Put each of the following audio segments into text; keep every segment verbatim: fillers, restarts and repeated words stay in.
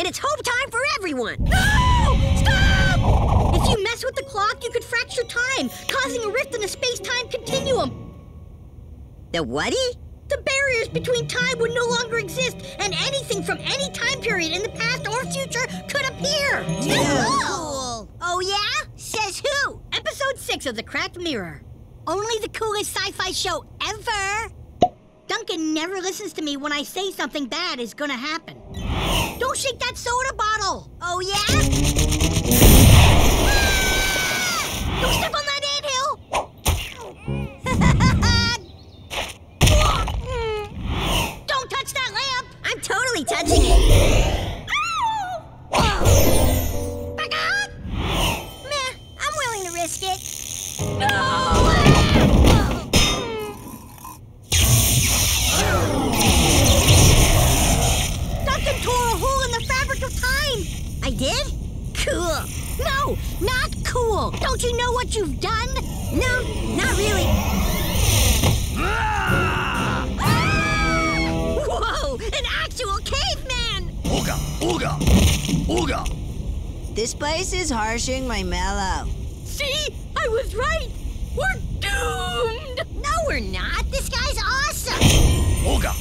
and it's hope time for everyone! No! Stop! If you mess with the clock, you could fracture time, causing a rift in the space-time continuum. The whatie? The barriers between time would no longer exist, and anything from any time period in the past or future could appear! Yeah. Cool! Oh yeah? Says who? Episode six of The Cracked Mirror. Only the coolest sci-fi show ever! Duncan never listens to me when I say something bad is gonna happen. Don't shake that soda bottle! Oh, yeah? Ah! Don't step on that anthill! Don't touch that lamp! I'm totally touching it. Oh! Back up! Meh, I'm willing to risk it. No! Ah! Did? Cool. No, not cool. Don't you know what you've done? No, not really. Ah! Ah! Whoa, an actual caveman! Ooga, ooga, ooga. This place is harshing my mellow. See, I was right. We're doomed. No, we're not. This guy's awesome. Ooga.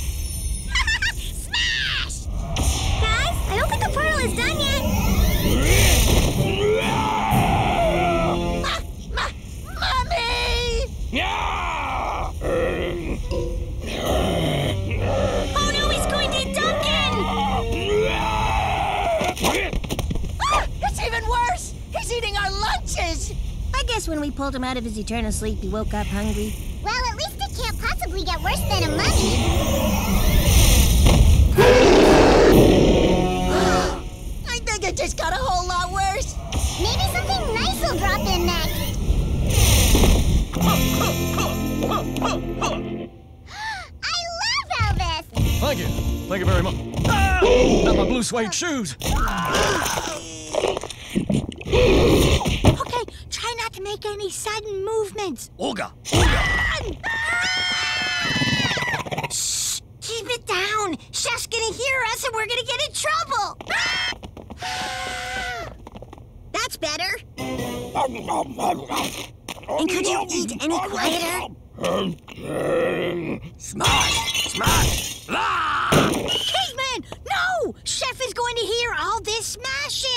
Smash! Guys, I don't think the portal is done yet. When we pulled him out of his eternal sleep, he woke up hungry. Well, at least it can't possibly get worse than a mummy. I think it just got a whole lot worse. Maybe something nice will drop in next. I love Elvis! Thank you. Thank you very much. Ah! Not my blue suede shoes. Make any sudden movements. Olga! Olga! Ah! Shh! Keep it down! Chef's gonna hear us and we're gonna get in trouble! Ah! That's better. And could you eat any quieter? Smash! Smash! Ah! Caveman! No! Chef is going to hear all this smashing!